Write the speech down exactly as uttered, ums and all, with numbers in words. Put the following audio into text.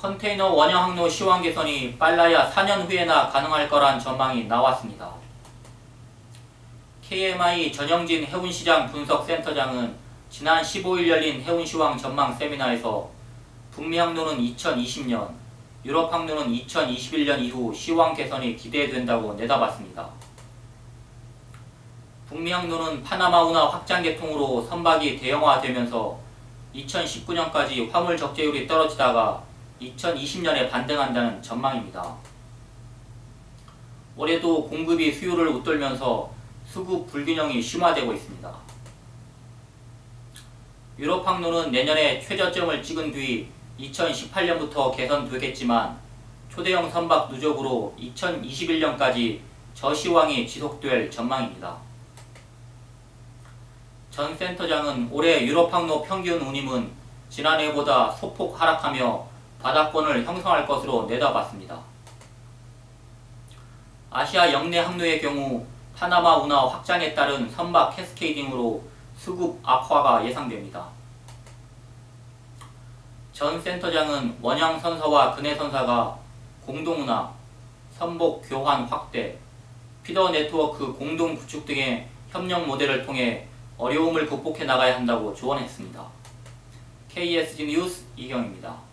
컨테이너 원형 항로 시황 개선이 빨라야 사 년 후에나 가능할 거란 전망이 나왔습니다. 케이엠아이 전형진 해운시장 분석센터장은 지난 십오 일 열린 해운시황 전망 세미나에서 북미 항로는 이천이십 년, 유럽 항로는 이천이십일 년 이후 시황 개선이 기대된다고 내다봤습니다. 북미 항로는 파나마 운하 확장 개통으로 선박이 대형화되면서 이천십구 년까지 화물 적재율이 떨어지다가 이천이십 년에 반등한다는 전망입니다. 올해도 공급이 수요를 웃돌면서 수급 불균형이 심화되고 있습니다. 유럽 항로는 내년에 최저점을 찍은 뒤 이천십팔 년부터 개선되겠지만 초대형 선박 누적으로 이천이십일 년까지 저시황이 지속될 전망입니다. 전 센터장은 올해 유럽 항로 평균 운임은 지난해보다 소폭 하락하며 바닥권을 형성할 것으로 내다봤습니다. 아시아 역내 항로의 경우 파나마 운하 확장에 따른 선박 캐스케이딩으로 수급 악화가 예상됩니다. 전 센터장은 원형 선사와 근해 선사가 공동 운하, 선복 교환 확대, 피더 네트워크 공동 구축 등의 협력 모델을 통해 어려움을 극복해 나가야 한다고 조언했습니다. 케이에스지 뉴스 이경입니다.